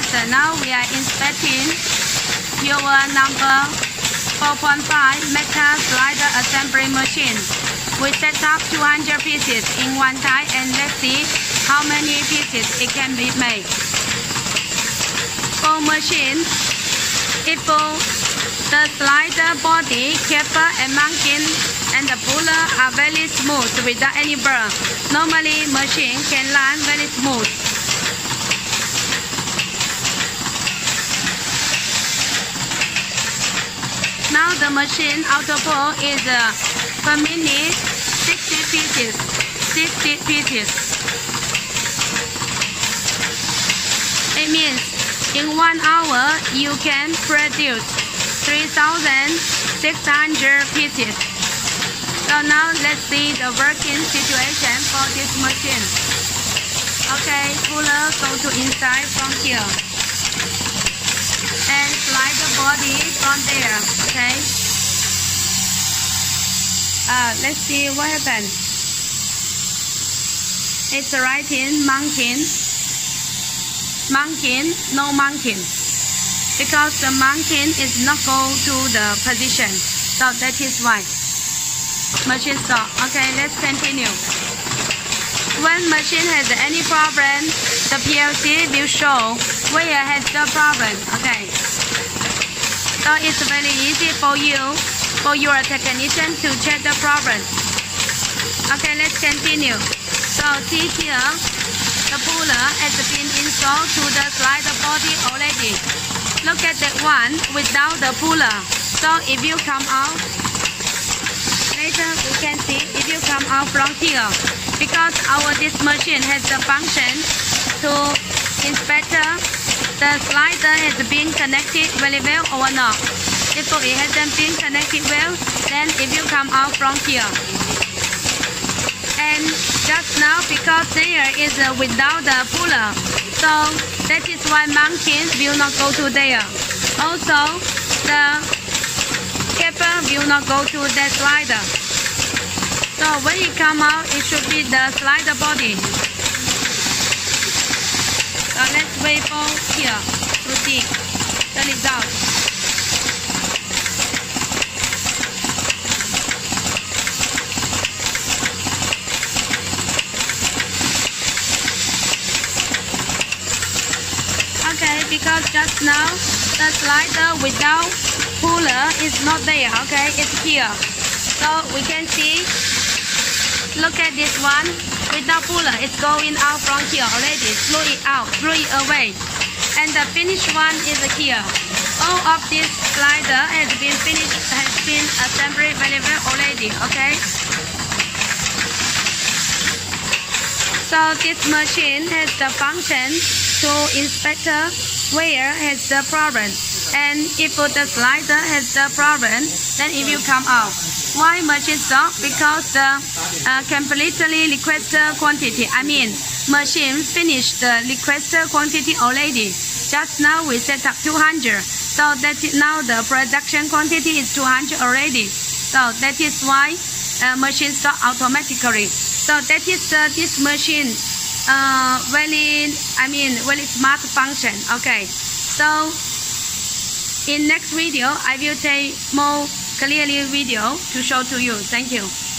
Yes, now we are inspecting your number 4.5 metal slider assembly machine. We set up 200 pieces in one time and let's see how many pieces it can be made. For machine, it will the slider body, caper and mounting and the puller are very smooth without any burn. Normally machine can run very smooth. Now the machine output is per minute 60 pieces. 60 pieces. It means in 1 hour you can produce 3,600 pieces. So now let's see the working situation for this machine. Okay, puller go to inside from here and slide the body from there. Okay. Let's see what happens. It's writing mounting, mounting, no mounting. Because the mounting is not go to the position, so that is why machine stop. Okay, let's continue. When machine has any problem, the PLC will show where has the problem. Okay, so it's very easy for you, for your technician to check the problem. Okay, let's continue. So see here, the puller has been installed to the slider body already. Look at that one without the puller. So if you come out, later we can see if you come out from here. Because this machine has the function to inspect the slider has been connected very well or not. If it hasn't been connected well, then if you come out from here. And just now because there is without the puller, so that is why mountains will not go to there. Also, the caper will not go to that slider. So when it comes out, it should be the slider body. So let's wait for here to see the result. Because just now the slider without puller is not there. Okay, it's here. So we can see, look at this one without puller, it's going out from here already. Throw it out, throw it away. And the finished one is here. All of this slider has been finished, has been assembled very well already. Okay, so this machine has the function to inspect where has the problem, and if the slider has the problem, then it will come out. Why machine stop? Because the completely requested quantity, I mean machine finished the requested quantity already. Just now we set up 200, so that now the production quantity is 200 already. So that is why machine stop automatically. So that is this machine very smart function. Okay, so in next video I will take more clearly video to show to you. Thank you.